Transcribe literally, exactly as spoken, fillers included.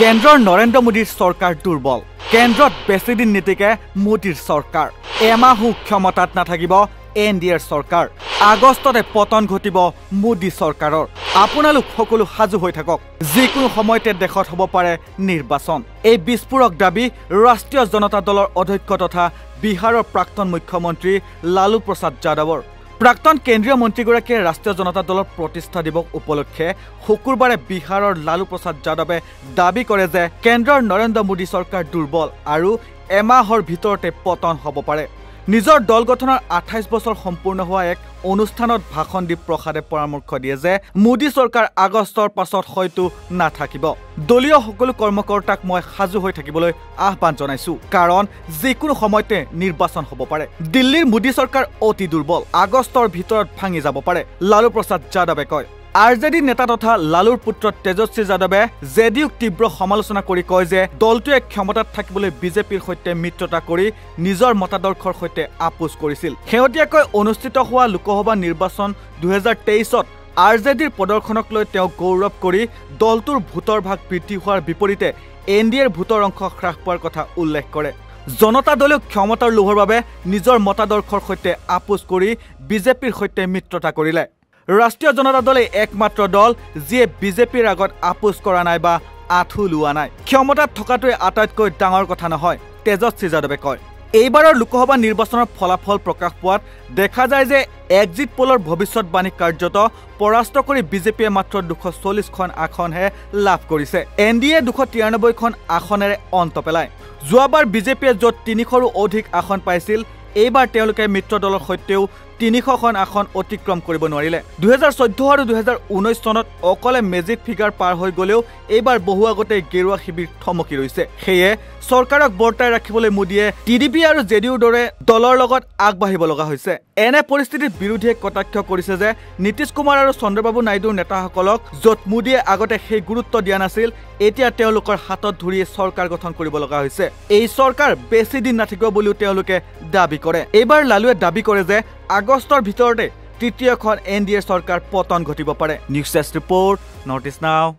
কেন্দ্ৰৰ নৰেন্দ্ৰ মোদীৰ চৰকাৰ দুৰ্বল কেন্দ্ৰত বেছিদিন নীতিকে মোদীৰ চৰকাৰ এমাহু ক্ষমতাত নাথাকিব এনডিএৰ চৰকাৰ আগষ্টতে পতন ঘটিব মোদী চৰকাৰৰ আপোনালোক সকলো হাজু হৈ থাকক যিকোনো সময়তে দেখত হ'ব পাৰে নিৰ্বাচন এই বিস্ফোৰক দাবী ৰাষ্ট্ৰীয় জনতা দলৰ অধ্যক্ষ তথা বিহাৰৰ প্ৰাক্তন মুখ্যমন্ত্ৰী লালু প্ৰসাদ যাদৱৰ প্ৰাক্তন কেন্দ্ৰীয় মন্ত্ৰীগৰাকীয়ে ৰাষ্ট্ৰীয় জনতা দলৰ প্ৰতিষ্ঠা দিৱস উপলক্ষে শুকুৰবাৰে বিহাৰৰ লালু প্ৰসাদ যাদৱে দাবী কৰে যে কেন্দ্ৰৰ নৰেন্দ্ৰ মোদী চৰকাৰ দুৰ্বল আৰু এমাহৰ ভিতৰতে পতন হ'ব পাৰে নিজৰ দল গঠনৰ আঠাইশ বছৰ সম্পূৰ্ণ হোৱা এক অনুষ্ঠানত ভাষণ দি প্ৰসাদে পৰামৰ্শ দিয়ে যে মোদী চৰকাৰ আগষ্টৰ পাছত হয়তো নাথাকিব দলীয় সকলো কৰ্মকৰ্তাক মই হাজু হৈ থাকিবলৈ আহ্বান জনাইছো কাৰণ যিকোনো সময়তে নিৰ্বাচন হ'ব পাৰে দিল্লীৰ মোদী চৰকাৰ অতি দুৰ্বল আগষ্টৰ ভিতৰত ভাঙি যাব পাৰে লালু প্ৰসাদ যাদৱে কয় आरजेडी नेता तथा लालुर पुत्र तेजस्वी यादवे जेडीयूक तीव्र समालोचना करी कय जे दलटुए क्षमतात थाकिबले बीजेपीर सहित मित्रता करी निजर मतादर्शर सहित आपोस करिसिल हेतियाकै अनुष्ठित हुआ लोकसभा निर्वाचन দুই হাজাৰ তেইছ त आरजेडीर प्रदर्शनक লৈ তেওঁ गौरव करी दलटुर भोटर भाग बृद्धि होৱাৰ বিপৰীতে এনডিএৰ ভোটৰ অংশ হ্ৰাস পোৱাৰ কথা উল্লেখ কৰে জনতা দলে ক্ষমতাৰ লোভৰ বাবে নিজৰ মতাদৰ্শৰ সৈতে আপোস কৰি বিজেপিৰ সৈতে মিত্ৰতা কৰিলে ৰাষ্ট্ৰীয় জনতা দলে একমাত্ৰ দল যিয়ে বিজেপিৰ আগত আপোস কৰা নাই বা আঁঠু লুৱা নাই ক্ষমতাত থকাটোৱে আটাইতকৈ ডাঙৰ কথা নহয় তেজস্বী যাদৱে কয় এইবাৰৰ লোকসভা নিৰ্বাচনৰ ফলাফল প্ৰকাশ পোৱাত দেখা যায় যে এক্সিট পোলৰ ভৱিষ্যতবাণী কাৰ্যত পৰাস্ত কৰি বিজেপিয়ে মাত্ৰ দুশ চল্লিশ খন আসনহে লাভ কৰিছে এনডিএ দুশ তিৰানব্বৈ খন আসনেৰে অন্ত পেলায় যোৱাবাৰ বিজেপিয়ে য'ত তিনিশৰো অধিক আসন পাইছিল এইবাৰ তেওঁলোকে মিত্ৰ দলৰ সৈতেও তিনিশখন আসন অতিক্ৰম কৰিব নোৱাৰিলে দুই হাজাৰ চৈধ্য আৰু দুই হাজাৰ ঊনৈছ চনত অকলে মেজিক ফিগাৰ পাৰ হৈ গলেও এইবাৰ বহু আগতে গেৰুৱা শিবিৰ থমকি ৰৈছে সেয়ে চৰকাৰক বৰ্তাই ৰাখিবলৈ মোদীয়ে টিডিপি আৰু জেডিইউৰ দৰে দলৰ লগত আগবাঢ়িব লগা হৈছে এনে পৰিস্থিতিত বিৰোধীয়ে কটাক্ষ কৰিছে যে নীতিশ কুমাৰ আৰু চন্দ্ৰবাবু নাইডুৰ নেতাসকলক য'ত মোদীয়ে আগতে সেই গুৰুত্ব দিয়া নাছিল এতিয়া তেওঁলোকৰ হাতত ধৰি চৰকাৰ গঠন কৰিব লগা হৈছে এই চৰকাৰ বেছি দিন নাথাকিব বুলিও তেওঁলোকে দাবী কৰে এইবাৰ লালুৱে দাবী কৰে যে আগষ্টৰ ভিতৰতে তৃতীয়খন এনডিএ চৰকাৰ পতন ঘটিব পাৰে news desk report North East নাও